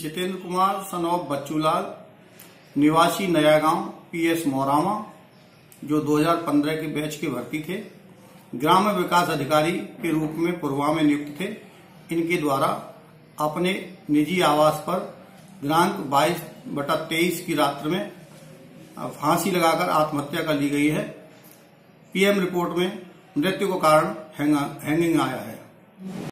Jitendra Kumar son of Bachchulal, निवासी नया गांव PS मोरामा, जो 2015 के बैच के भर्ती थे, ग्राम विकास अधिकारी के रूप में पूर्वा में नियुक्त थे। इनके द्वारा अपने निजी आवास पर दिनांक 22/23 की रात्रि में फांसी लगाकर आत्महत्या कर ली गई है। पीएम रिपोर्ट में मृत्यु का कारण हैंगिंग आया है।